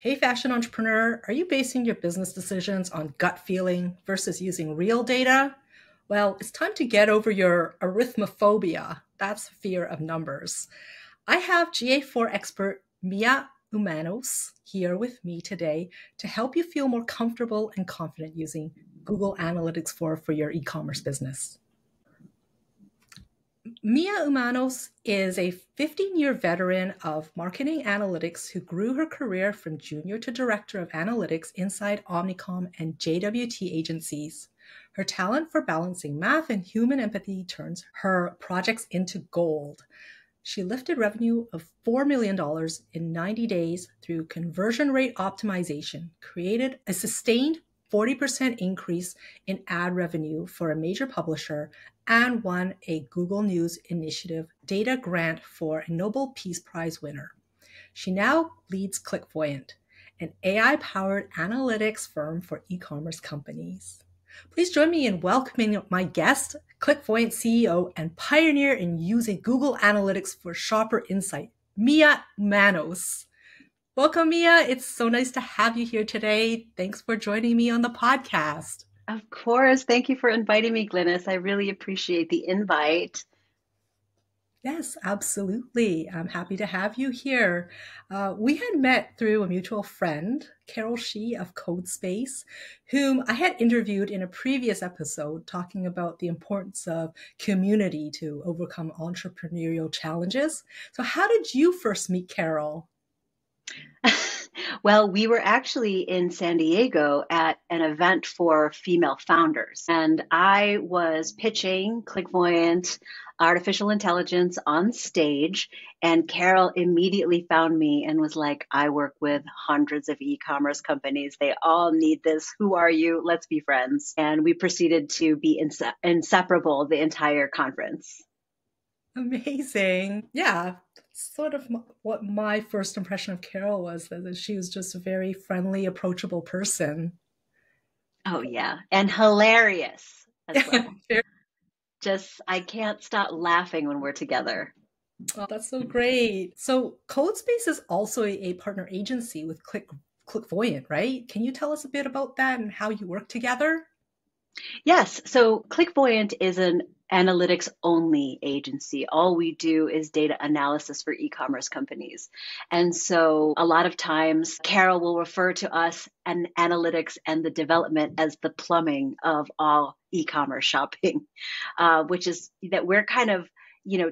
Hey, fashion entrepreneur, are you basing your business decisions on gut feeling versus using real data? Well, it's time to get over your arithmophobia. That's fear of numbers. I have GA4 expert Mia Umanos here with me today to help you feel more comfortable and confident using Google Analytics 4 for your e-commerce business. Mia Umanos is a 15-year veteran of marketing analytics who grew her career from junior to director of analytics inside Omnicom and JWT agencies. Her talent for balancing math and human empathy turns her projects into gold. She lifted revenue of $4 million in 90 days through conversion rate optimization, created a sustained 40% increase in ad revenue for a major publisher, and won a Google News Initiative data grant for a Nobel Peace Prize winner. She now leads ClickVoyant, an AI-powered analytics firm for e-commerce companies. Please join me in welcoming my guest, ClickVoyant CEO and pioneer in using Google Analytics for shopper insight, Mia Umanos. Welcome, Mia. It's so nice to have you here today. Thanks for joining me on the podcast. Of course. Thank you for inviting me, Glynis. I really appreciate the invite. Yes, absolutely. I'm happy to have you here. We had met through a mutual friend, Carol Shi of Codespace, whom I had interviewed in a previous episode talking about the importance of community to overcome entrepreneurial challenges. So how did you first meet Carol? Well, we were actually in San Diego at an event for female founders, and I was pitching ClickVoyant artificial intelligence on stage, and Carol immediately found me and was like, I work with hundreds of e-commerce companies. They all need this. Who are you? Let's be friends. And we proceeded to be inseparable the entire conference. Amazing. Yeah. Sort of what my first impression of Carol was, that she was just a very friendly, approachable person. Oh, yeah. And hilarious as well. Just, I can't stop laughing when we're together. Oh, that's so great. So Codespace is also a partner agency with ClickVoyant, right? Can you tell us a bit about that and how you work together? Yes. So ClickVoyant is an analytics only agency. All we do is data analysis for e-commerce companies. And so a lot of times Carol will refer to us and analytics and the development as the plumbing of all e-commerce shopping, which is that we're kind of,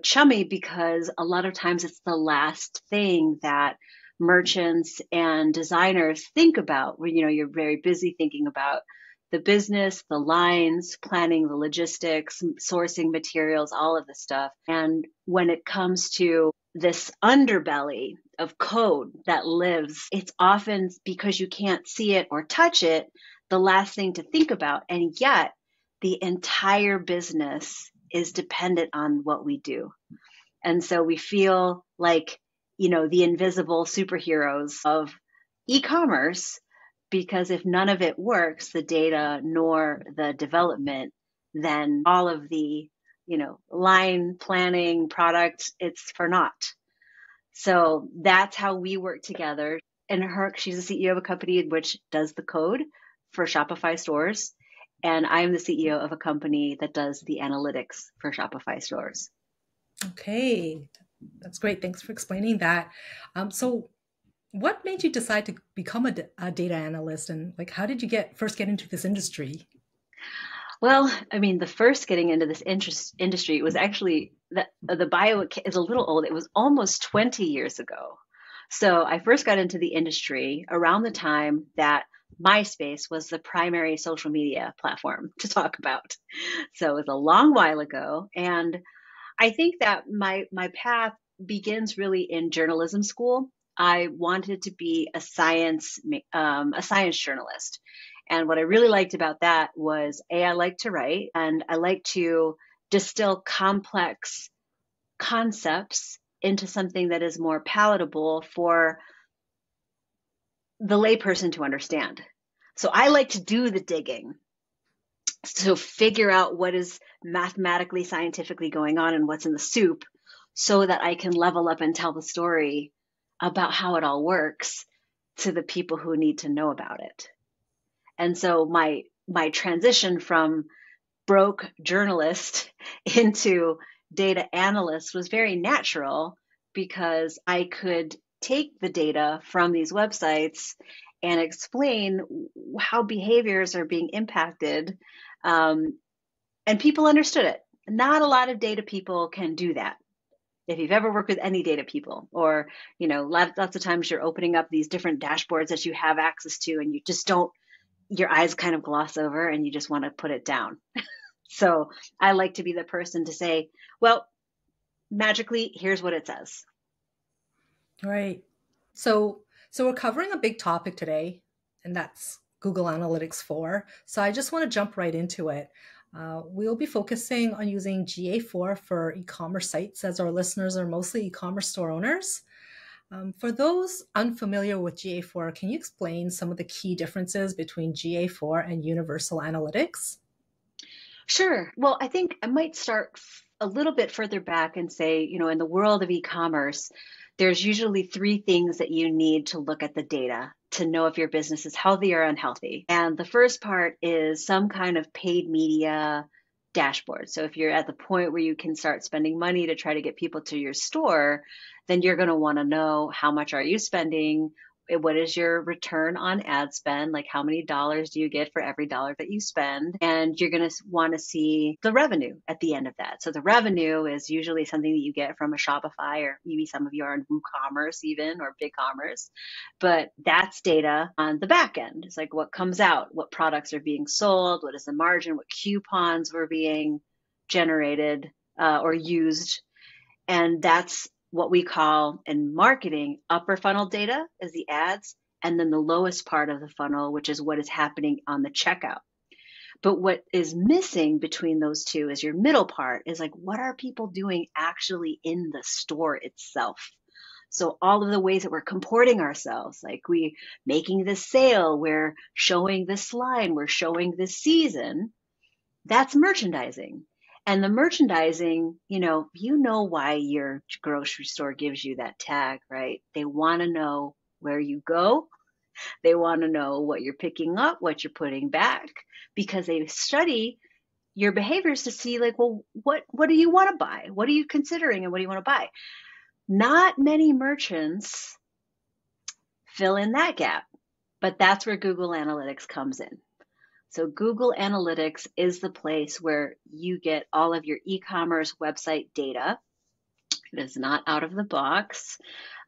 chummy because a lot of times it's the last thing that merchants and designers think about when, you're very busy thinking about the business, the lines, planning, the logistics, sourcing materials, all of this stuff. And when it comes to this underbelly of code that lives, it's often because you can't see it or touch it, the last thing to think about. And yet the entire business is dependent on what we do. And so we feel like, the invisible superheroes of e-commerce, because if none of it works, the data nor the development, then all of the, line planning, product, it's for naught. So that's how we work together. And she's the CEO of a company which does the code for Shopify stores. And I'm the CEO of a company that does the analytics for Shopify stores. Okay, that's great. Thanks for explaining that. So what made you decide to become a data analyst, and how did you first get into this industry? Well, the first getting into this industry was actually, the bio is a little old. It was almost 20 years ago. So I first got into the industry around the time that MySpace was the primary social media platform to talk about. So it was a long while ago. And I think that my path begins really in journalism school. I wanted to be a science journalist. And what I really liked about that was, I like to write, and I like to distill complex concepts into something that is more palatable for the layperson to understand. So I like to do the digging to figure out what is mathematically, scientifically going on and what's in the soup, so that I can level up and tell the story about how it all works to the people who need to know about it. And so my transition from broke journalist into data analyst was very natural, because I could take the data from these websites and explain how behaviors are being impacted. And people understood it. Not a lot of data people can do that. If you've ever worked with any data people, or, you know, lots of times you're opening up these different dashboards that you have access to, and you just don't, your eyes kind of gloss over and you just want to put it down. So I like to be the person to say, well, magically, here's what it says. Right. So we're covering a big topic today, and that's Google Analytics 4. So I just want to jump right into it. We'll be focusing on using GA4 for e-commerce sites, as our listeners are mostly e-commerce store owners. For those unfamiliar with GA4, can you explain some of the key differences between GA4 and Universal Analytics? Sure. Well, I think I might start a little bit further back and say, you know, in the world of e-commerce, there's usually three things that you need to look at the data to know if your business is healthy or unhealthy. And the first part is some kind of paid media dashboard. So if you're at the point where you can start spending money to try to get people to your store, then you're going to want to know, how much are you spending? What is your return on ad spend? Like, how many dollars do you get for every dollar that you spend? And you're going to want to see the revenue at the end of that. So the revenue is usually something that you get from a Shopify, or maybe some of you are in WooCommerce even, or BigCommerce. But that's data on the back end. It's like what comes out, what products are being sold, what is the margin, what coupons were being generated or used. And that's what we call in marketing, upper funnel data is the ads, and then the lowest part of the funnel, which is what is happening on the checkout. But what is missing between those two is your middle part, is like, what are people doing actually in the store itself? So all of the ways that we're comporting ourselves, like we're making this sale, we're showing this line, we're showing this season, that's merchandising. And the merchandising, you know why your grocery store gives you that tag, right? They want to know where you go. They want to know what you're picking up, what you're putting back, because they study your behaviors to see, like, well, what do you want to buy? What are you considering, and what do you want to buy? Not many merchants fill in that gap, but that's where Google Analytics comes in. So Google Analytics is the place where you get all of your e-commerce website data. It is not out of the box.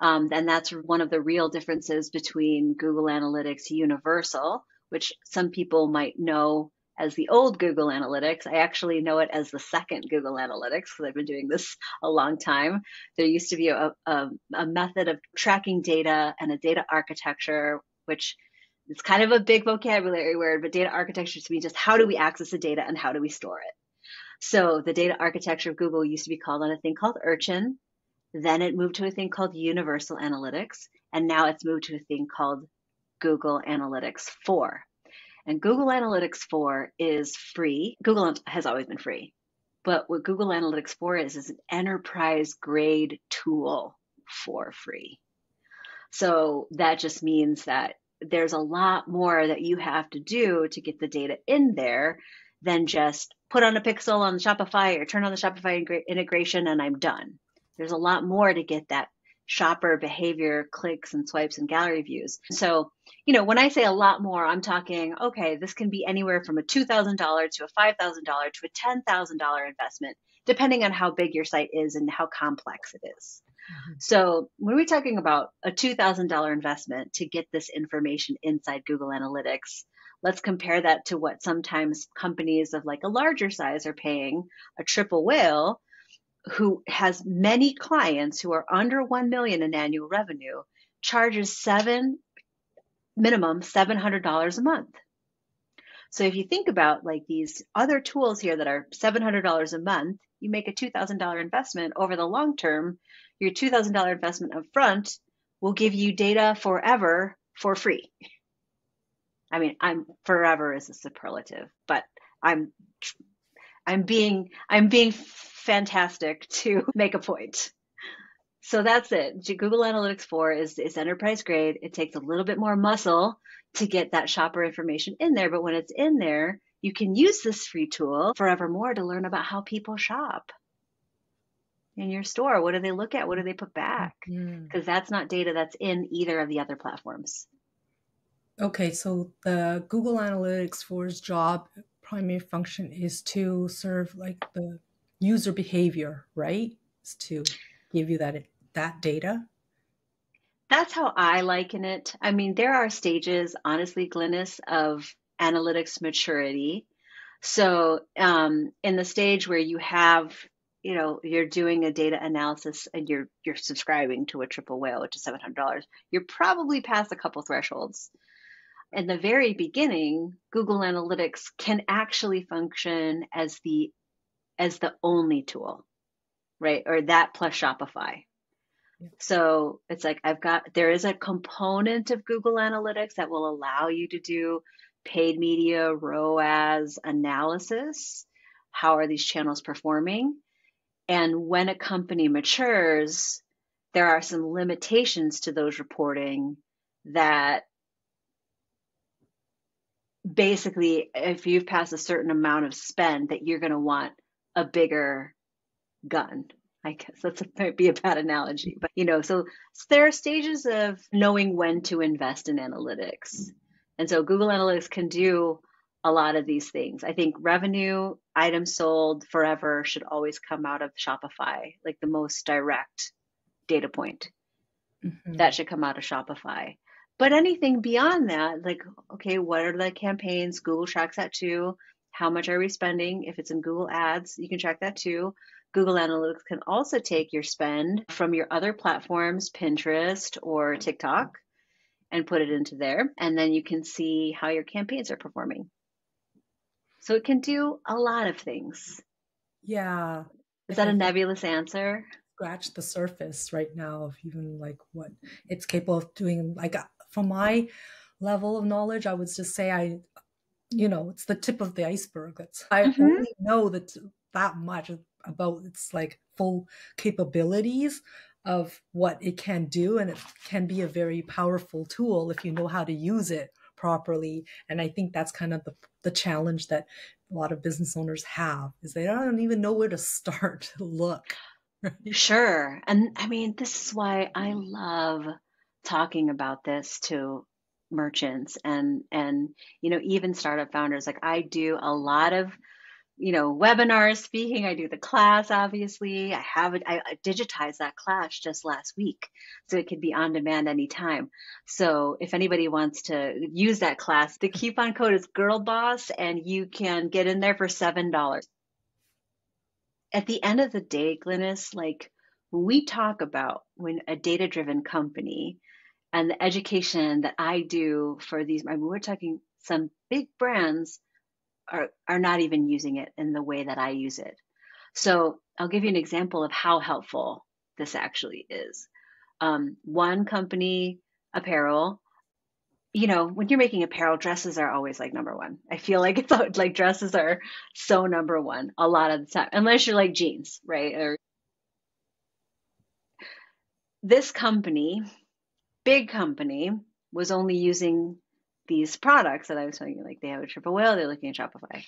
And that's one of the real differences between Google Analytics Universal, which some people might know as the old Google Analytics. I actually know it as the second Google Analytics, because I've been doing this a long time. There used to be a method of tracking data and a data architecture, which it's kind of a big vocabulary word, but data architecture to me, just how do we access the data and how do we store it? So the data architecture of Google used to be called on a thing called Urchin. Then it moved to a thing called Universal Analytics. And now it's moved to a thing called Google Analytics 4. And Google Analytics 4 is free. Google has always been free. But what Google Analytics 4 is an enterprise grade tool for free. So that just means that there's a lot more that you have to do to get the data in there than just put on a pixel on Shopify or turn on the Shopify integration and I'm done. There's a lot more to get that shopper behavior, clicks and swipes and gallery views. So, you know, when I say a lot more, I'm talking, okay, this can be anywhere from a $2,000 to a $5,000 to a $10,000 investment, depending on how big your site is and how complex it is. So when we're talking about a $2,000 investment to get this information inside Google Analytics, let's compare that to what sometimes companies of like a larger size are paying. A Triple Whale, who has many clients who are under 1 million in annual revenue, charges minimum $700 a month. So if you think about like these other tools here that are $700 a month, you make a $2,000 investment over the long term. Your $2,000 investment up front will give you data forever for free. I mean, forever is a superlative, but I'm being fantastic to make a point. So that's it. Google Analytics 4 is enterprise grade. It takes a little bit more muscle to get that shopper information in there. But when it's in there, you can use this free tool forevermore to learn about how people shop in your store. What do they look at? What do they put back? Because that's not data that's in either of the other platforms. Okay, so the Google Analytics 4's job, primary function is to serve like the user behavior, right? It's to give you that data. That's how I liken it. I mean, there are stages, honestly, Glynis, of analytics maturity. So in the stage where you have, you know, you're doing a data analysis and you're subscribing to a Triple Whale, which is $700, you're probably past a couple thresholds. In the very beginning, Google Analytics can actually function as the only tool, right? Or that plus Shopify. Yeah. So it's like there is a component of Google Analytics that will allow you to do paid media, ROAS analysis. How are these channels performing? And when a company matures, there are some limitations to those reporting that basically, if you've passed a certain amount of spend, that you're going to want a bigger gun. I guess that might be a bad analogy, but you know, so there are stages of knowing when to invest in analytics. And so Google Analytics can do a lot of these things. I think revenue, items sold forever should always come out of Shopify, like the most direct data point. Mm-hmm. That should come out of Shopify. But anything beyond that, like, okay, what are the campaigns? Google tracks that too. How much are we spending? If it's in Google Ads, you can track that too. Google Analytics can also take your spend from your other platforms, Pinterest or TikTok, and put it into there. And then you can see how your campaigns are performing. So it can do a lot of things. Yeah. Is that a nebulous answer? Scratch the surface right now of even like what it's capable of doing. Like from my level of knowledge, I would just say you know, it's the tip of the iceberg. I only know that much about its like full capabilities of what it can do. And it can be a very powerful tool if you know how to use it properly. And I think that's kind of the challenge that a lot of business owners have, is they don't even know where to start to look. Sure. And I mean, this is why I love talking about this to merchants and you know, even startup founders. Like I do a lot of, you know, webinars, speaking. I do the class, obviously. I digitized that class just last week, so it could be on demand anytime. So if anybody wants to use that class, the coupon code is GIRLBOSS, and you can get in there for $7. At the end of the day, Glynis, like when we talk about when a data-driven company and the education that I do for these, I mean, we're talking some big brands are not even using it in the way that I use it. So I'll give you an example of how helpful this actually is. One company, apparel, you know, when you're making apparel, dresses are always like number one. I feel like it's like dresses are so number one a lot of the time, unless you're like jeans, right? Or this company, big company, was only using these products that I was telling you, like they have a Triple Whale, they're looking at Shopify.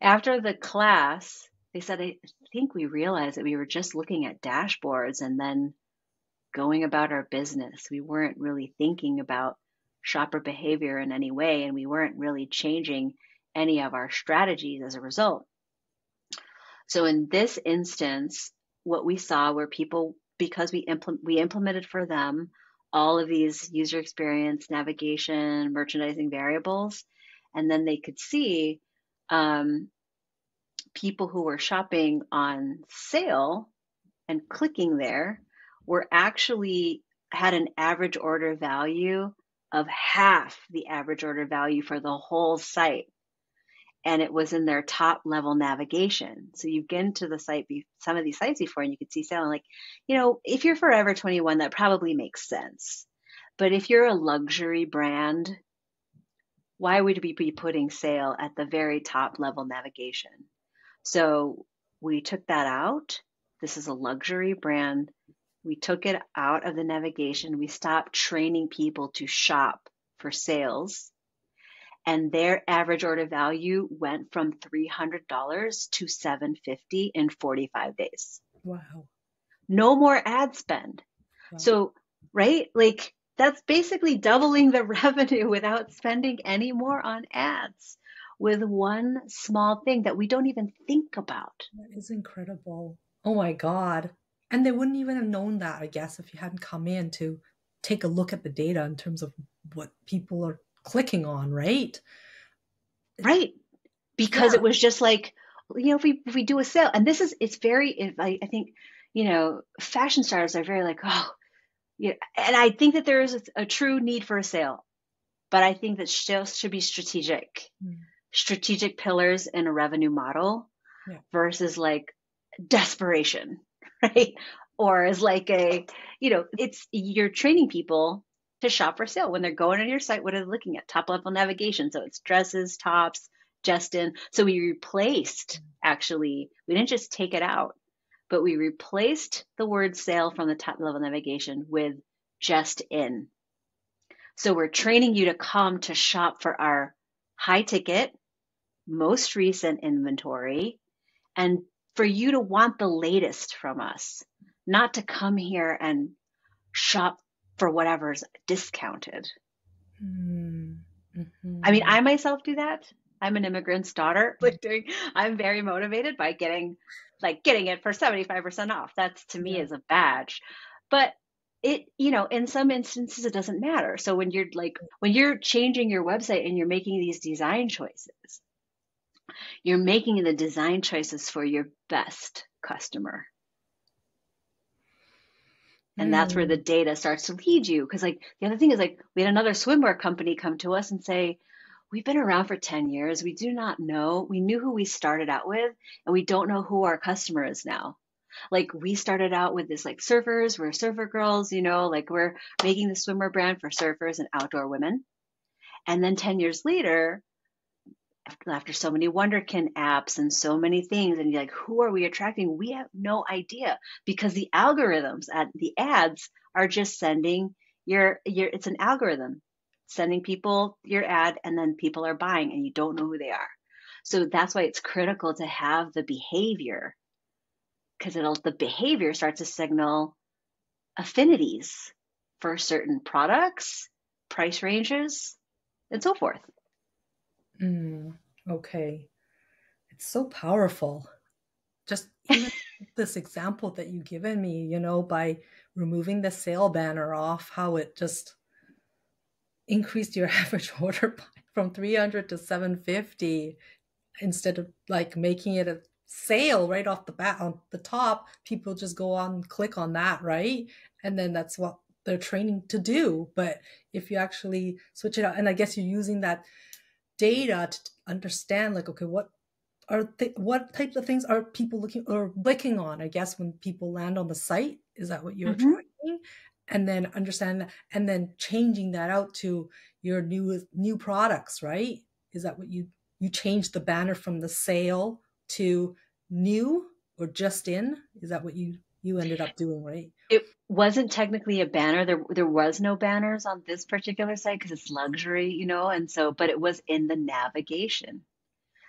After the class, they said, I think we realized that we were just looking at dashboards and then going about our business. We weren't really thinking about shopper behavior in any way, and we weren't really changing any of our strategies as a result. So in this instance, what we saw were people, because we implemented for them all of these user experience, navigation, merchandising variables, and then they could see people who were shopping on sale and clicking there were actually had an average order value of half the average order value for the whole site. And it was in their top level navigation. So you've been to the site, some of these sites before, and you could see sale. And like, you know, if you're Forever 21, that probably makes sense. But if you're a luxury brand, why would we be putting sale at the very top level navigation? So we took that out. This is a luxury brand. We took it out of the navigation. We stopped training people to shop for sales. And their average order value went from $300 to $750 in 45 days. Wow. No more ad spend. Wow. So, right? Like, that's basically doubling the revenue without spending any more on ads with one small thing that we don't even think about. That is incredible. Oh my God. And they wouldn't even have known that, I guess, if you hadn't come in to take a look at the data in terms of what people are clicking on, right? Right. Because it was just like, you know, if we do a sale, and this is, it's very, I think, you know, fashion stars are very like, oh, yeah. And I think that there is a true need for a sale, but I think that sales should be strategic, strategic pillars in a revenue model versus like desperation, right? Or as like a, you know, it's, you're training people to shop for sale. When they're going on your site, what are they looking at? Top level navigation. So it's dresses, tops, just in. So we replaced, actually, we didn't just take it out, but we replaced the word sale from the top level navigation with just in. So we're training you to come to shop for our high ticket, most recent inventory, and for you to want the latest from us, not to come here and shop for whatever's discounted. Mm-hmm. I mean, I myself do that. I'm an immigrant's daughter. I'm very motivated by getting it for 75% off. That's to me is a badge. But it, you know, in some instances, it doesn't matter. So when you're like, when you're changing your website and you're making these design choices, you're making the design choices for your best customer. And that's where the data starts to lead you. Because like the other thing is like, we had another swimwear company come to us and say, we've been around for 10 years. We do not know. We knew who we started out with, and we don't know who our customer is now. Like we started out with this like surfers, we're surfer girls, you know, like we're making the swimwear brand for surfers and outdoor women. And then 10 years later, after so many Wonderkin apps and so many things, and you're like, who are we attracting? We have no idea, because the algorithms at the ads are just sending your it's an algorithm sending people your ad, and then people are buying and you don't know who they are. So that's why it's critical to have the behavior, because the behavior starts to signal affinities for certain products, price ranges, and so forth. Okay. It's so powerful. Just even this example that you've given me, you know, by removing the sale banner off, how it just increased your average order from 300 to 750 instead of like making it a sale right off the bat on the top. People just go on and click on that, right? And then that's what they're training to do. But if you actually switch it out, and I guess you're using that data to understand, like, okay, what types of things are people looking or clicking on, I guess, when people land on the site? Is that what you're tracking? And then understand that, and then changing that out to your new products, right? Is that what you changed the banner from the sale to new or just in? Is that what you ended up doing, right? It wasn't technically a banner. There was no banners on this particular site because it's luxury, you know, and so, but it was in the navigation.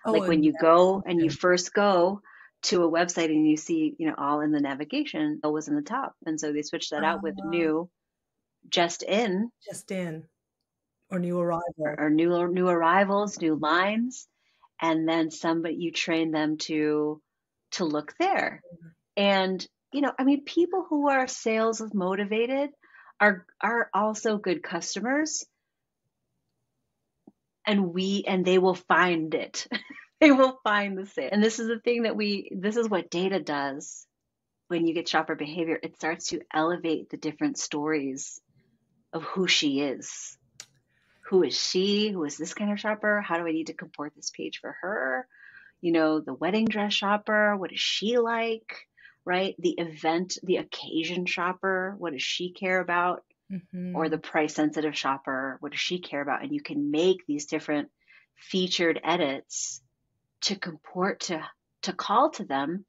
Oh, like when you go and you first go to a website and you see, you know, all in the navigation, it was in the top. And so they switched that out with new, just in, or new arrival, or new arrivals, new lines. And then you train them to look there. And, you know, I mean, people who are sales motivated are also good customers, and they will find it. They will find the sale. And this is the thing that this is what data does when you get shopper behavior. It starts to elevate the different stories of who she is. Who is she? Who is this kind of shopper? How do I need to comport this page for her? You know, the wedding dress shopper, what is she like? Right? The event, the occasion shopper, what does she care about? Mm-hmm. Or the price sensitive shopper, what does she care about? And you can make these different featured edits to comport to call to them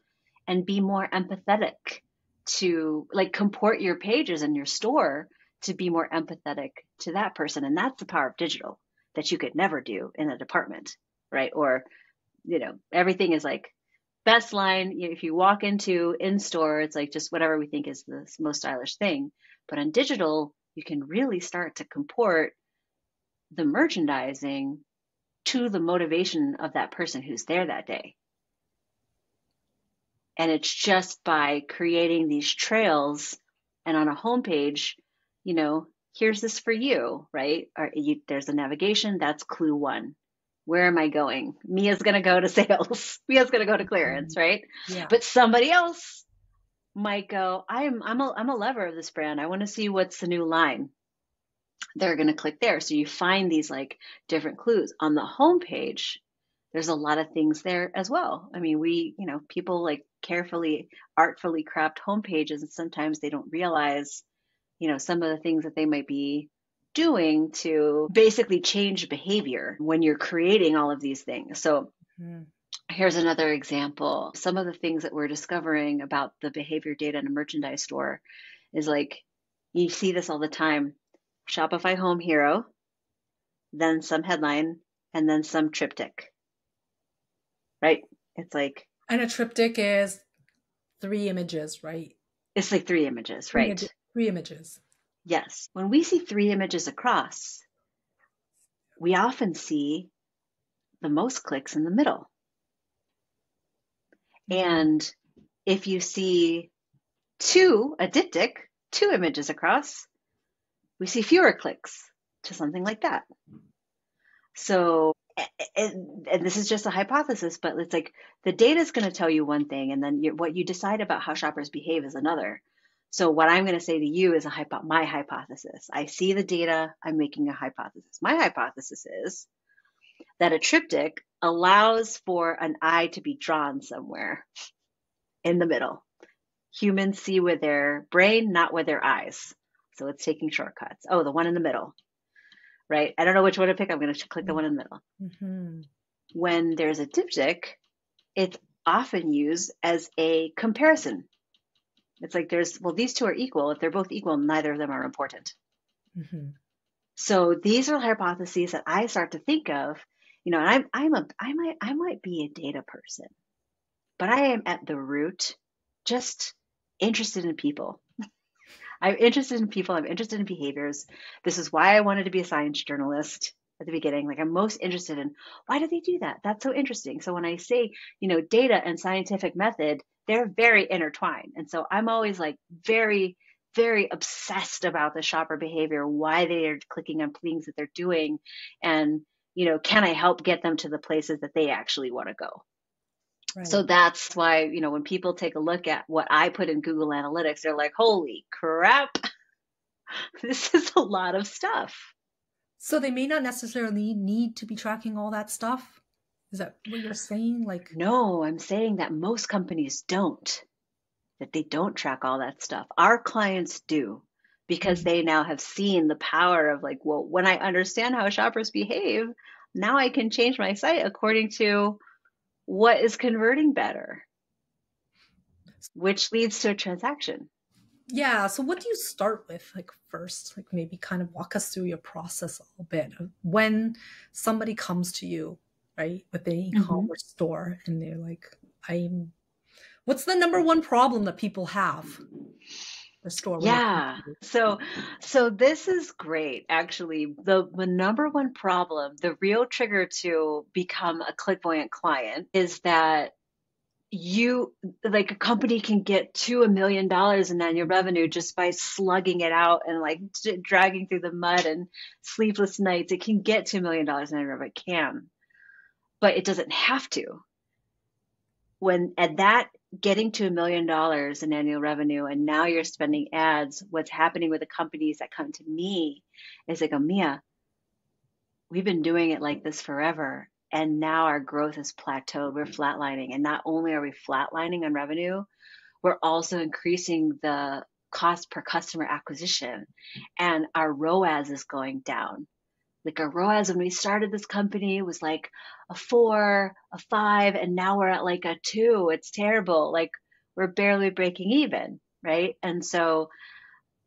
and be more empathetic to like comport your pages and your store to be more empathetic to that person. And that's the power of digital that you could never do in a department, right? Or, you know, everything is like best line. You know, if you walk into in-store, it's like just whatever we think is the most stylish thing. But on digital, you can really start to comport the merchandising to the motivation of that person who's there that day. And it's just by creating these trails and on a homepage, you know, here's this for you, right? Or there's a navigation, that's clue one. Where am I going? Mia's going to go to sales. Mia's going to go to clearance, right? Yeah. But somebody else might go, I'm a lover of this brand. I want to see what's the new line. They're going to click there. So you find these like different clues on the homepage. There's a lot of things there as well. I mean, you know, people like carefully, artfully craft homepages, and sometimes they don't realize, you know, some of the things that they might be doing to basically change behavior when you're creating all of these things. So here's another example. Some of the things that we're discovering about the behavior data in a merchandise store is like, you see this all the time. Shopify Home Hero, then some headline, and then some triptych, right? It's like... And a triptych is three images, right? It's like three images, right? Three images. Yes. When we see three images across, we often see the most clicks in the middle. And if you see a diptych, two images across, we see fewer clicks to something like that. So, and this is just a hypothesis, but it's like the data is going to tell you one thing, and then what you decide about how shoppers behave is another. So what I'm going to say to you is my hypothesis. I see the data, I'm making a hypothesis. My hypothesis is that a triptych allows for an eye to be drawn somewhere in the middle. Humans see with their brain, not with their eyes. So it's taking shortcuts. Oh, the one in the middle, right? I don't know which one to pick. I'm going to click the one in the middle. Mm-hmm. When there's a diptych, it's often used as a comparison. It's like these two are equal. If they're both equal, neither of them are important. Mm-hmm. So these are hypotheses that I start to think of, you know, and I might be a data person, but I am at the root just interested in people. I'm interested in people. I'm interested in behaviors. This is why I wanted to be a science journalist at the beginning. Like, I'm most interested in, why do they do that? That's so interesting. So when I say, you know, data and scientific method, they're very intertwined. And so I'm always like very, very obsessed about the shopper behavior, why they are clicking on things that they're doing. And, you know, can I help get them to the places that they actually want to go? Right. So that's why, you know, when people take a look at what I put in Google Analytics, they're like, holy crap, this is a lot of stuff. So they may not necessarily need to be tracking all that stuff. Is that what you're saying? Like, no, I'm saying that most companies don't, that they don't track all that stuff. Our clients do, because they now have seen the power of like, well, when I understand how shoppers behave, now I can change my site according to what is converting better, which leads to a transaction. Yeah. So what do you start with? Like first, like maybe kind of walk us through your process a little bit. When somebody comes to you, right, with the e-commerce store, and they're like, what's the number one problem that people have? The store. Yeah. So this is great. Actually, the number one problem, the real trigger to become a ClickVoyant client, is that a company can get to $1 million in annual revenue just by slugging it out and like dragging through the mud and sleepless nights. It can get to $1 million in annual revenue. It can, but it doesn't have to. When at that, getting to $1 million in annual revenue, and now you're spending ads, what's happening with the companies that come to me is they go, Mia, we've been doing it like this forever, and now our growth is plateaued. We're flatlining. And not only are we flatlining on revenue, we're also increasing the cost per customer acquisition, and our ROAS is going down. Like our ROAS when we started this company was like a 4, a 5, and now we're at like a 2. It's terrible. Like we're barely breaking even. right? And so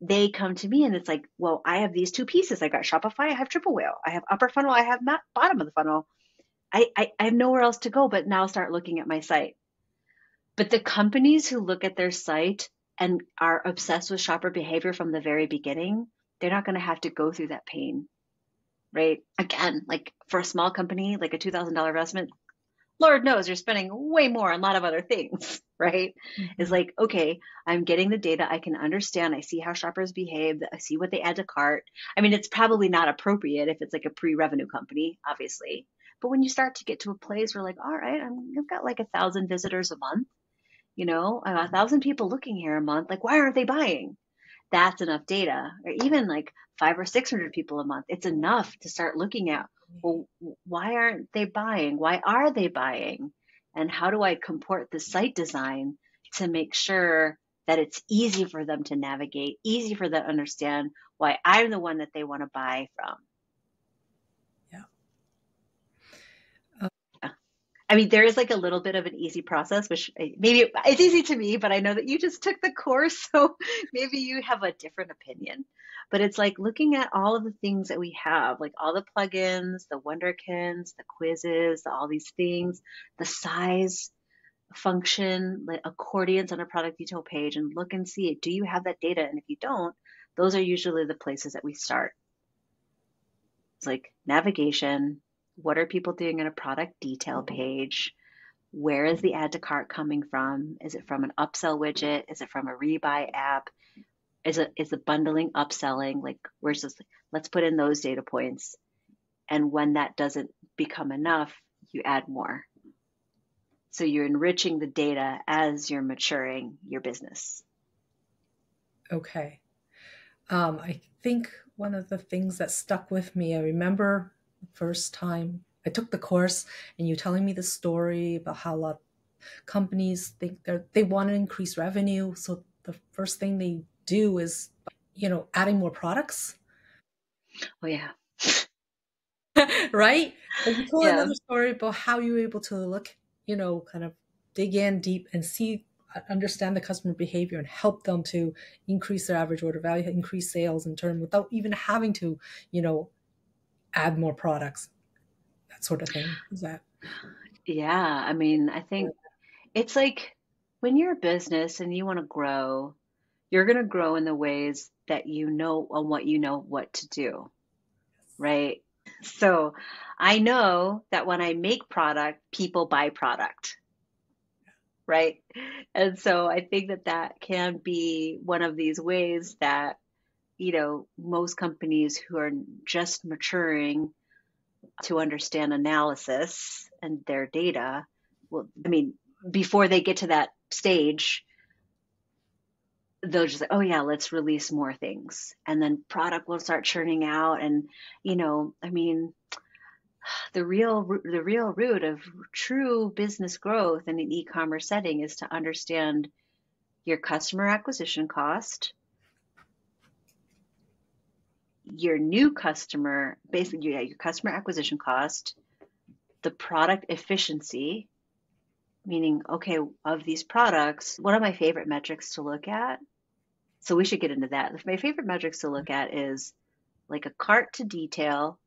they come to me and it's like, well, I have these two pieces. I got Shopify, I have Triple Whale, I have upper funnel, I have bottom of the funnel. I have nowhere else to go but now start looking at my site. But the companies who look at their site and are obsessed with shopper behavior from the very beginning, they're not going to have to go through that pain, right? Again, like for a small company, like a $2,000 investment, Lord knows you're spending way more on a lot of other things, right? Mm-hmm. It's like, okay, I'm getting the data. I can understand. I see how shoppers behave. I see what they add to cart. I mean, it's probably not appropriate if it's like a pre-revenue company, obviously. But when you start to get to a place where like, all right, I've got like 1,000 visitors a month, you know, 1,000 people looking here a month, like, why aren't they buying? That's enough data. Or even like 500 or 600 people a month. It's enough to start looking at, well, why aren't they buying? Why are they buying? And how do I comport the site design to make sure that it's easy for them to navigate, easy for them to understand why I'm the one that they want to buy from? I mean, there is like a little bit of an easy process, which maybe it's easy to me, but I know that you just took the course, so maybe you have a different opinion. But it's like looking at all of the things that we have, like all the plugins, the Wonderkins, the quizzes, all these things, the size, function, like accordions on a product detail page, and look and see, do you have that data? And if you don't, those are usually the places that we start. It's like navigation. What are people doing in a product detail page? Where is the add to cart coming from? Is it from an upsell widget? Is it from a rebuy app? Is the bundling upselling? Like, where's this? Let's put in those data points. And when that doesn't become enough, you add more. So you're enriching the data as you're maturing your business. Okay. I think one of the things that stuck with me, I remember first time I took the course and you telling me the story about how a lot of companies think they want to increase revenue. So the first thing they do is, you know, adding more products. Oh, yeah. Right? But you told another story about how you were able to look, you know, kind of dig in deep and see, understand the customer behavior and help them to increase their average order value, increase sales in turn without even having to, you know, add more products, that sort of thing. Is that? Yeah. I mean, I think it's like when you're a business and you want to grow, you're going to grow in the ways that you know on what you know what to do, right? So I know that when I make product, people buy product, right? And so I think that that can be one of these ways that, you know, most companies who are just maturing to understand analysis and their data, well, I mean, before they get to that stage, they'll just say, oh yeah, let's release more things. And then product will start churning out. And, you know, I mean, the real root of true business growth in an e-commerce setting is to understand your customer acquisition cost, your new customer, basically your customer acquisition cost, the product efficiency, meaning, okay, of these products, what are my favorite metrics to look at? So we should get into that. My favorite metrics to look at is like a cart to detail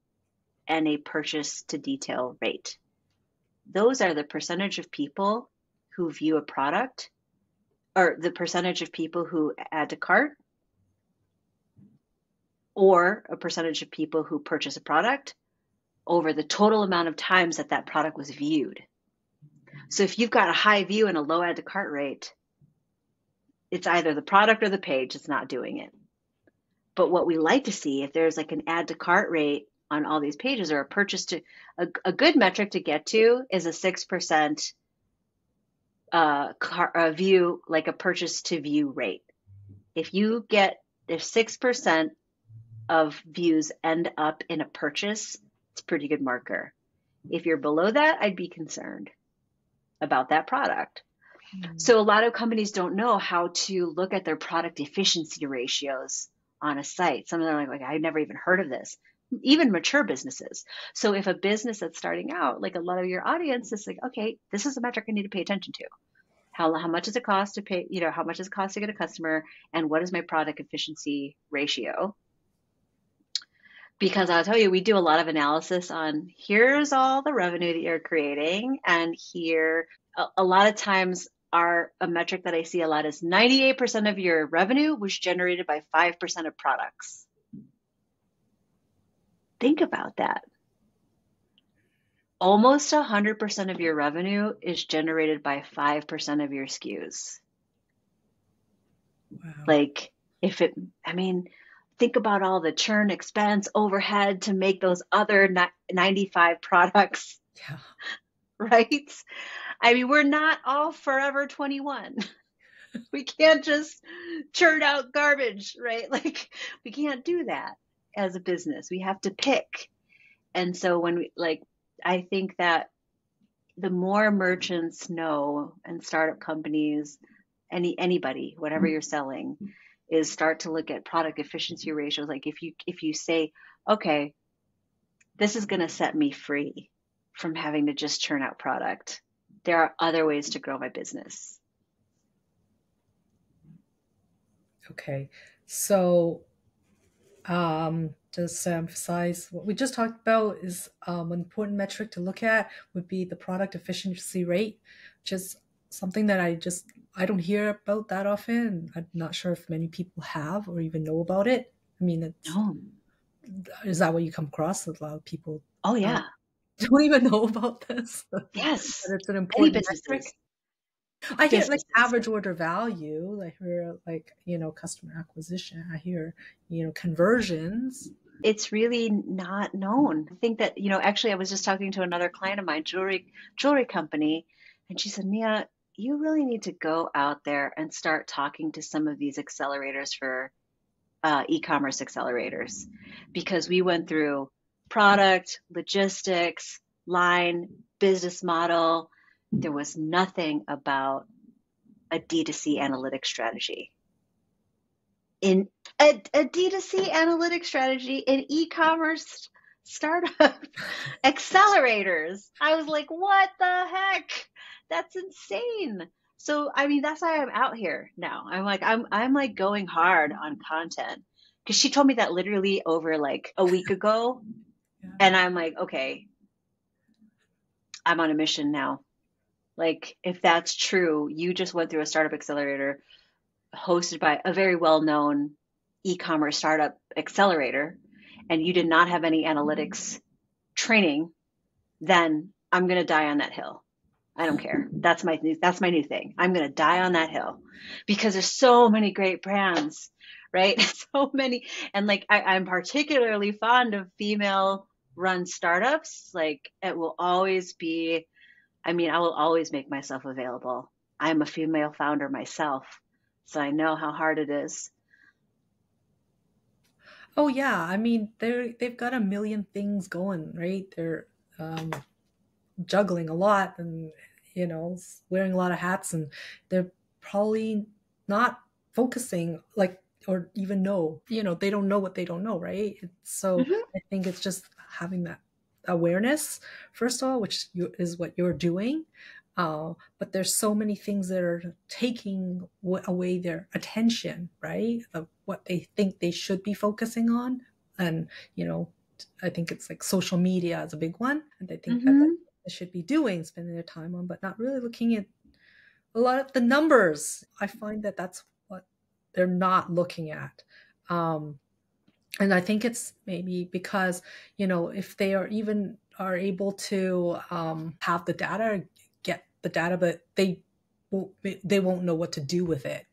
and a purchase to detail rate. Those are the percentage of people who view a product or the percentage of people who add to cart, or a percentage of people who purchase a product over the total amount of times that that product was viewed. So if you've got a high view and a low add to cart rate, it's either the product or the page that's not doing it. But what we like to see, if there's like an add to cart rate on all these pages or a purchase to, a good metric to get to is a 6% view, like a purchase to view rate. If 6% of views end up in a purchase, it's a pretty good marker. If you're below that, I'd be concerned about that product. Mm-hmm. So a lot of companies don't know how to look at their product efficiency ratios on a site. Some of them are like, I've never even heard of this, even mature businesses. So if a business that's starting out, like a lot of your audience is like, okay, this is a metric I need to pay attention to. How much does it cost to pay, you know, how much does it cost to get a customer, and what is my product efficiency ratio? Because I'll tell you, we do a lot of analysis on here's all the revenue that you're creating, and here a lot of times a metric that I see a lot is 98% of your revenue was generated by 5% of products. Think about that. Almost 100% of your revenue is generated by 5% of your SKUs. Wow. Like think about all the churn, expense, overhead to make those other 95 products, yeah. Right? I mean, we're not all forever 21. We can't just churn out garbage, right? Like we can't do that as a business. We have to pick. And so when we I think that the more merchants know, and startup companies, anybody, whatever you're selling, is start to look at product efficiency ratios. Like if you say, okay, this is going to set me free from having to just churn out product. There are other ways to grow my business. Okay. So just to emphasize what we just talked about is an important metric to look at would be the product efficiency rate, which is something that I don't hear about that often. I'm not sure if many people have or even know about it. I mean, is that what you come across with a lot of people? Oh, yeah. Don't even know about this. Yes. But it's an important metric. I hear average order value. I hear customer acquisition. I hear, conversions. It's really not known. I think that, actually I was just talking to another client of mine, jewelry company, and she said, Mia, you really need to go out there and start talking to some of these accelerators for e-commerce accelerators, because we went through product, logistics, line, business model. There was nothing about a D2C analytics strategy. In a D2C analytics strategy in e-commerce startup accelerators. I was like, what the heck? That's insane. So, I mean, that's why I'm out here now. I'm going hard on content, because she told me that literally over a week ago. Yeah. And I'm like, okay, I'm on a mission now. If that's true, you just went through a startup accelerator hosted by a very well-known e-commerce startup accelerator, and you did not have any analytics training, then I'm going to die on that hill. I don't care. That's my new thing. I'm going to die on that hill, because there's so many great brands, right? So many. And I'm particularly fond of female run startups. It will always be, I will always make myself available. I'm a female founder myself, so I know how hard it is. Oh yeah. They've got a million things going, right? They're, juggling a lot and wearing a lot of hats, and they're probably not focusing or even know, they don't know what they don't know, right? So I think it's just having that awareness first of all, which is what you're doing, but there's so many things that are taking away their attention, right, of what they think they should be focusing on. And I think it's social media is a big one, and I think that they should be doing, spending their time on, but not really looking at a lot of the numbers. I find that that's what they're not looking at. And I think it's maybe because, if they are able to have the data, get the data, but they won't know what to do with it.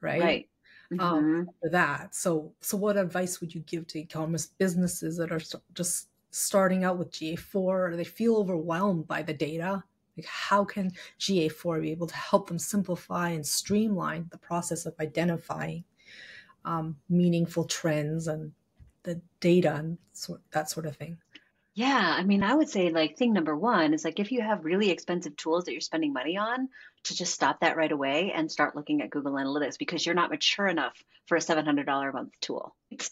Right. For that. So what advice would you give to e-commerce businesses that are just starting out with GA4, or they feel overwhelmed by the data? How can GA4 be able to help them simplify and streamline the process of identifying meaningful trends and the data and that sort of thing? Yeah. I would say thing number one is if you have really expensive tools that you're spending money on, to just stop that right away and start looking at Google Analytics, because you're not mature enough for a $700 a month tool. It's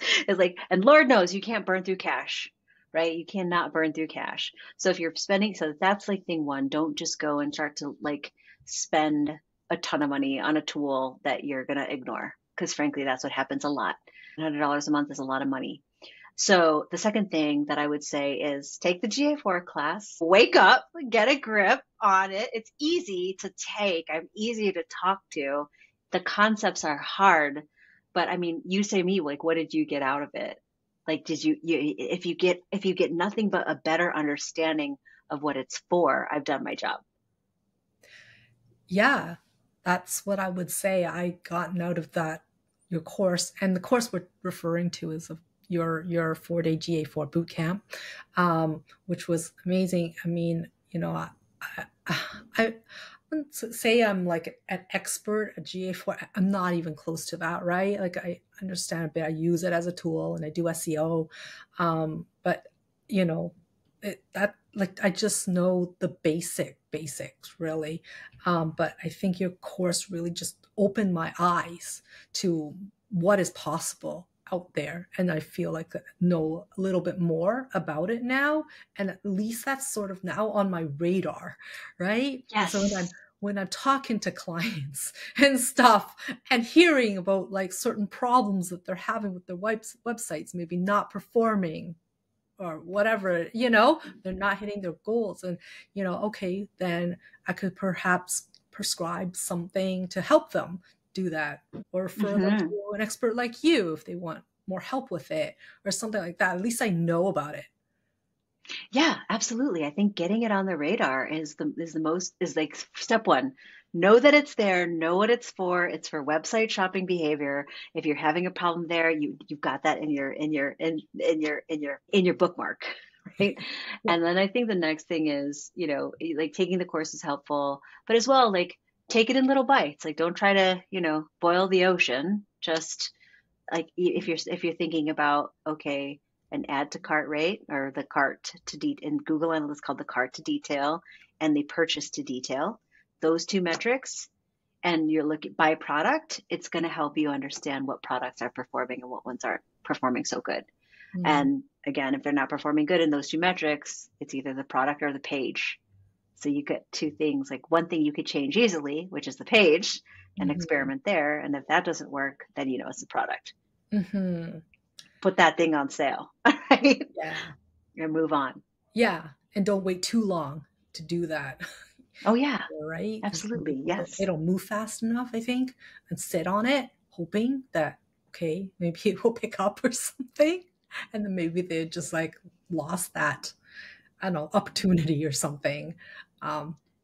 and Lord knows you can't burn through cash, right? You cannot burn through cash. So if you're spending, so that's thing one, don't just go and start to spend a ton of money on a tool that you're going to ignore, because frankly, that's what happens a lot. $100 a month is a lot of money. So the second thing that I would say is take the GA4 class, wake up, get a grip on it. It's easy to take. I'm easy to talk to. The concepts are hard, but I mean, you say me, like, what did you get out of it? Like, did you if you get nothing but a better understanding of what it's for, I've done my job. Yeah, that's what I would say. I gotten out of that, your course, and the course we're referring to is of your 4-day GA4 bootcamp, which was amazing. I mean, you know, I wouldn't say I'm like an expert at GA4. I'm not even close to that, right? Like, I understand a bit. I use it as a tool and I do SEO, but you know, I just know the basics really. But I think your course really just opened my eyes to what is possible out there. And I feel like I know a little bit more about it now. And at least that's sort of now on my radar, right? Yes. So when I'm talking to clients and stuff and hearing about like certain problems that they're having with their websites, maybe not performing or whatever, you know, they're not hitting their goals. And, you know, okay, then I could perhaps prescribe something to help them do that, or refer them to an expert like you if they want more help with it or something like that. At least I know about it. Yeah, absolutely. I think getting it on the radar is like step one. Know that it's there, know what it's for. It's for website shopping behavior. If you're having a problem there, you've got that in your bookmark, right? Yeah. And then I think the next thing is, you know, like taking the course is helpful, but as well, like take it in little bites. Like, don't try to, you know, boil the ocean. Just like if you're thinking about, okay, an add to cart rate, or the cart to detail, in Google Analytics called the cart to detail and the purchase to detail, those two metrics, and you're looking by product, it's going to help you understand what products are performing and what ones aren't performing so good. Mm-hmm. And again, if they're not performing good in those two metrics, it's either the product or the page. So you get two things, like one thing you could change easily, which is the page, and experiment there. And if that doesn't work, then, you know, it's the product. Mm-hmm. Put that thing on sale, right? Yeah. And move on. Yeah. And don't wait too long to do that. Oh yeah. Right. Absolutely. Yes. It'll move fast enough, I think, and sit on it, hoping that, okay, maybe it will pick up or something. And then maybe they just like lost that, I don't know, opportunity or something,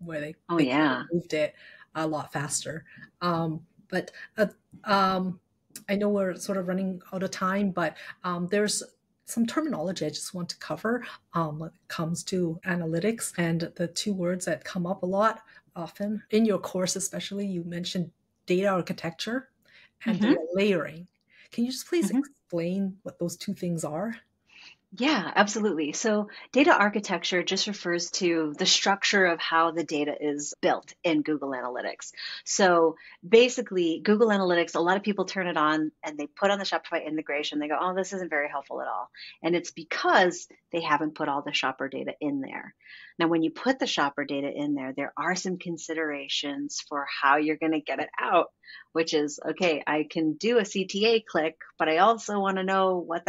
where they, moved it a lot faster. But I know we're sort of running out of time, but there's some terminology I just want to cover when it comes to analytics, and the two words that come up a lot often in your course, especially, you mentioned data architecture and data layering. Can you just please explain what those two things are? Yeah, absolutely. So data architecture just refers to the structure of how the data is built in Google Analytics. So basically, Google Analytics, a lot of people turn it on and they put on the Shopify integration. They go, oh, this isn't very helpful at all. And it's because they haven't put all the shopper data in there. Now, when you put the shopper data in there, there are some considerations for how you're going to get it out, which is, okay, I can do a CTA click, but I also want to know what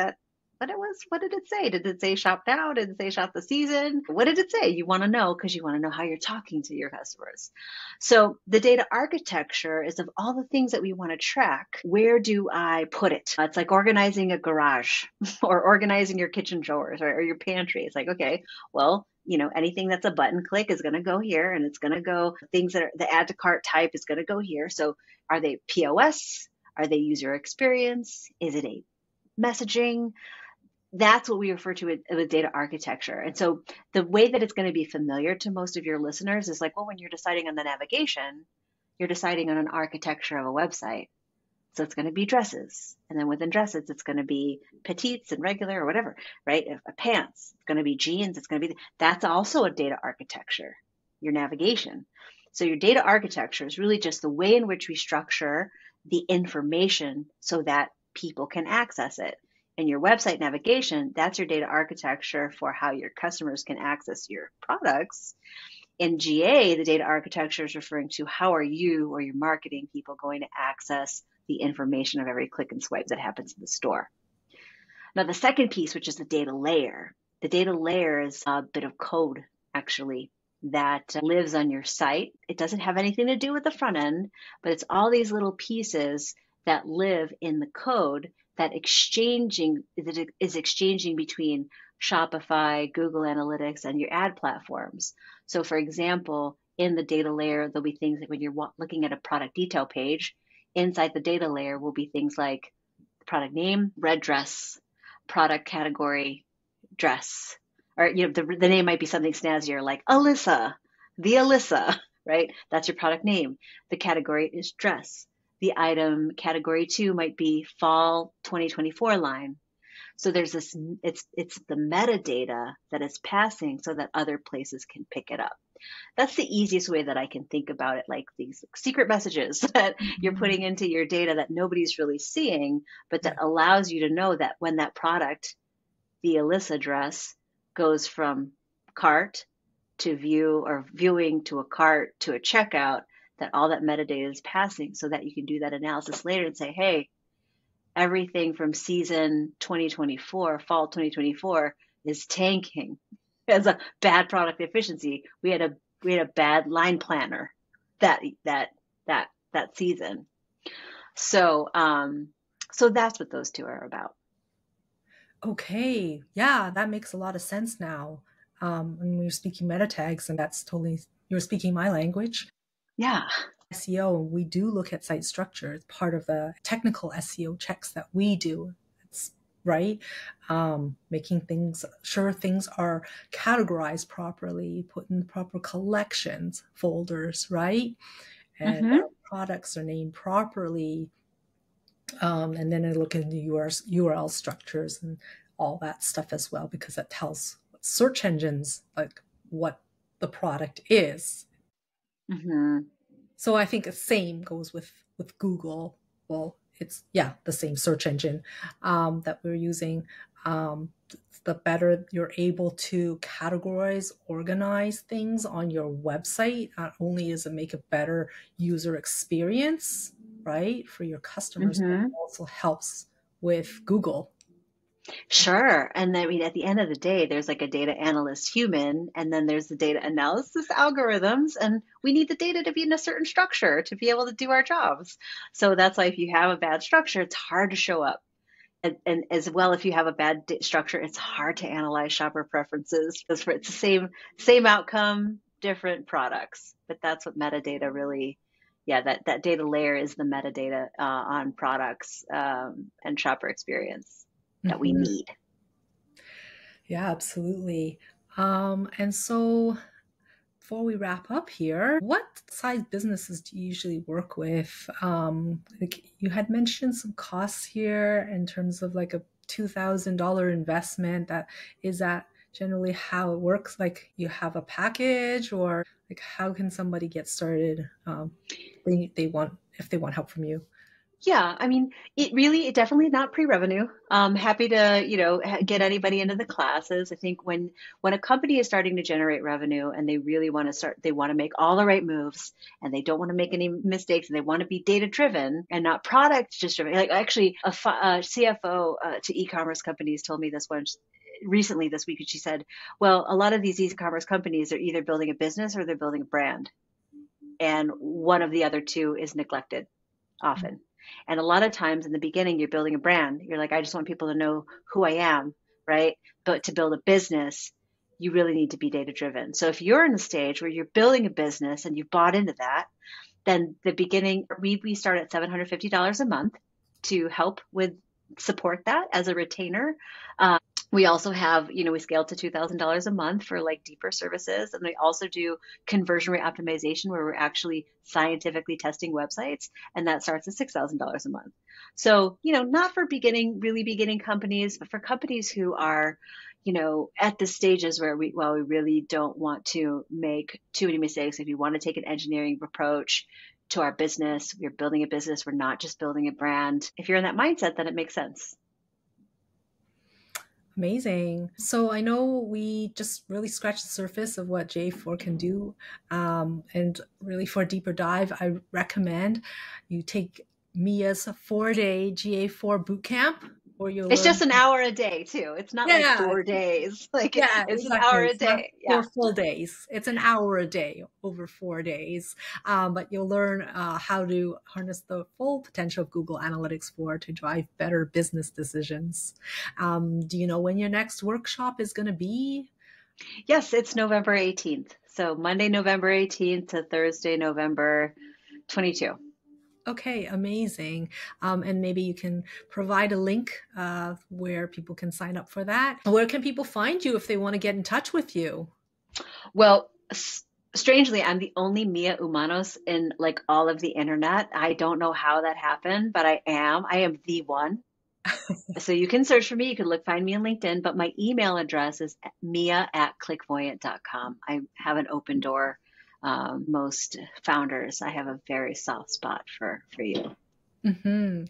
did it say? Did it say shop now? Did it say shop the season? What did it say? You want to know, because you want to know how you're talking to your customers. So the data architecture is, of all the things that we want to track, where do I put it? It's like organizing a garage or organizing your kitchen drawers or your pantry. It's like, okay, well, you know, anything that's a button click is going to go here, and it's going to go, things that are the add to cart type is going to go here. So are they POS? Are they user experience? Is it a messaging? That's what we refer to with data architecture. And so the way that it's going to be familiar to most of your listeners is like, well, when you're deciding on the navigation, you're deciding on an architecture of a website. So it's going to be dresses. And then within dresses, it's going to be petites and regular or whatever, right? Pants, it's going to be jeans. It's going to be, that's also a data architecture, your navigation. So your data architecture is really just the way in which we structure the information so that people can access it. And your website navigation, that's your data architecture for how your customers can access your products. In GA, the data architecture is referring to how are you or your marketing people going to access the information of every click and swipe that happens in the store. Now, the second piece, which is the data layer. The data layer is a bit of code, actually, that lives on your site. It doesn't have anything to do with the front end, but it's all these little pieces that live in the code that is exchanging between Shopify, Google Analytics, and your ad platforms. So for example, in the data layer, there'll be things like when you're looking at a product detail page, inside the data layer will be things like product name, red dress, product category, dress, or you know the name might be something snazzier like Alyssa, the Alyssa, right? That's your product name. The category is dress. The item category 2 might be fall 2024 line. So there's this, it's the metadata that is passing so that other places can pick it up. That's the easiest way that I can think about it, like these secret messages that you're putting into your data that nobody's really seeing, but that allows you to know that when that product, the Alyssa dress, goes from cart to view or viewing to a cart to a checkout, that all that metadata is passing so that you can do that analysis later and say, hey, everything from season 2024, fall 2024 is tanking. As a bad product efficiency, we had a bad line planner that season. So so that's what those two are about. Okay, yeah, that makes a lot of sense now. When we were speaking meta tags, and that's totally, you were speaking my language. Yeah. SEO, we do look at site structure. It's part of the technical SEO checks that we do. It's right. Making things sure things are categorized properly, put in the proper collections, folders, right? And products are named properly. And then I look at the URL structures and all that stuff as well, because that tells search engines like what the product is. So I think the same goes with Google. Well, it's, yeah, the same search engine that we're using. The better you're able to categorize, organize things on your website, not only does it make a better user experience, right, for your customers, but it also helps with Google. Sure. And I mean, at the end of the day, there's like a data analyst human, and then there's the data analysis algorithms, and we need the data to be in a certain structure to be able to do our jobs. So that's why if you have a bad structure, it's hard to show up. And as well, if you have a bad structure, it's hard to analyze shopper preferences because it's the same outcome, different products. But that's what metadata really, yeah, that data layer is the metadata on products and shopper experience that we need. Yeah, absolutely. And so before we wrap up here, what size businesses do you usually work with? Like you had mentioned some costs here in terms of like a $2,000 investment. Is that generally how it works? Like you have a package, or like how can somebody get started if they want help from you? Yeah, I mean, it definitely not pre-revenue. I'm happy to, get anybody into the classes. I think when a company is starting to generate revenue and they really want to start, they want to make all the right moves and they don't want to make any mistakes and they want to be data-driven and not product-driven. Like actually, a CFO to e-commerce companies told me this one recently this week, and she said, well, a lot of these e-commerce companies are either building a business or they're building a brand. And one of the other two is neglected often. And a lot of times in the beginning, you're building a brand. You're like, I just want people to know who I am, right? But to build a business, you really need to be data-driven. So if you're in a stage where you're building a business and you've bought into that, then the beginning, we start at $750 a month to help with support that as a retainer. We also have, we scale to $2,000 a month for like deeper services. And we also do conversion rate optimization where we're actually scientifically testing websites. And that starts at $6,000 a month. So, not for really beginning companies, but for companies who are, at the stages where we really don't want to make too many mistakes. If you want to take an engineering approach to our business, we're building a business. We're not just building a brand. If you're in that mindset, then it makes sense. Amazing. So I know we just really scratched the surface of what GA4 can do. And really for a deeper dive, I recommend you take Mia's 4-day GA4 bootcamp. It's just an hour a day too. It's not like 4 days. Like it's exactly. An hour a day. Yeah. 4 full days. It's an hour a day over 4 days. But you'll learn how to harness the full potential of Google Analytics 4 to drive better business decisions. Do you know when your next workshop is going to be? Yes, it's November 18th. So Monday, November 18th to Thursday, November 22. Okay, amazing. And maybe you can provide a link where people can sign up for that. Where can people find you if they want to get in touch with you? Well, strangely, I'm the only Mia Umanos in like all of the internet. I don't know how that happened, but I am the one. So you can search for me. You can find me on LinkedIn, but my email address is mia@clickvoyant.com. I have an open door. Most founders, I have a very soft spot for you. Mm-hmm.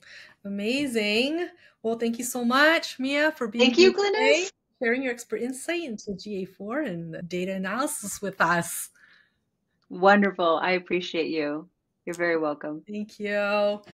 Amazing. Well, thank you so much, Mia, for being here today, sharing your expert insight into GA4 and data analysis with us. Wonderful. I appreciate you. You're very welcome. Thank you.